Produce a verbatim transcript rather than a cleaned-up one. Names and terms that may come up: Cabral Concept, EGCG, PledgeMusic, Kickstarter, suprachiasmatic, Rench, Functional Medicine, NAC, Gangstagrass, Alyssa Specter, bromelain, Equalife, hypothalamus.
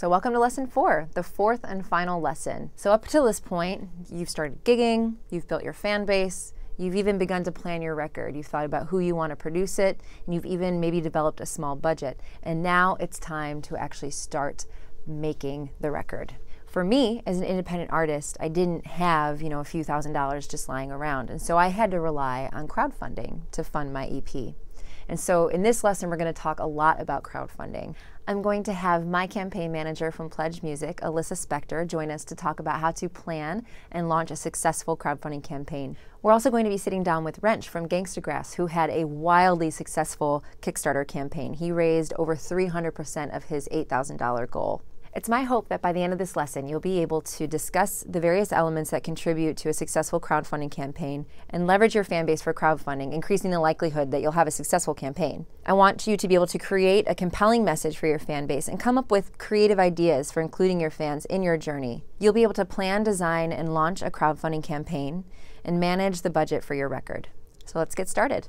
So welcome to lesson four, the fourth and final lesson. So up to this point, you've started gigging, you've built your fan base, you've even begun to plan your record. You've thought about who you want to produce it, and you've even maybe developed a small budget. And now it's time to actually start making the record. For me, as an independent artist, I didn't have, you know, a few thousand dollars just lying around. And so I had to rely on crowdfunding to fund my E P. And so in this lesson, we're going to talk a lot about crowdfunding. I'm going to have my campaign manager from PledgeMusic, Alyssa Specter, join us to talk about how to plan and launch a successful crowdfunding campaign. We're also going to be sitting down with Rench from Gangstagrass, who had a wildly successful Kickstarter campaign. He raised over three hundred percent of his eight thousand dollar goal. It's my hope that by the end of this lesson, you'll be able to discuss the various elements that contribute to a successful crowdfunding campaign and leverage your fan base for crowdfunding, increasing the likelihood that you'll have a successful campaign. I want you to be able to create a compelling message for your fan base and come up with creative ideas for including your fans in your journey. You'll be able to plan, design, and launch a crowdfunding campaign and manage the budget for your record. So let's get started.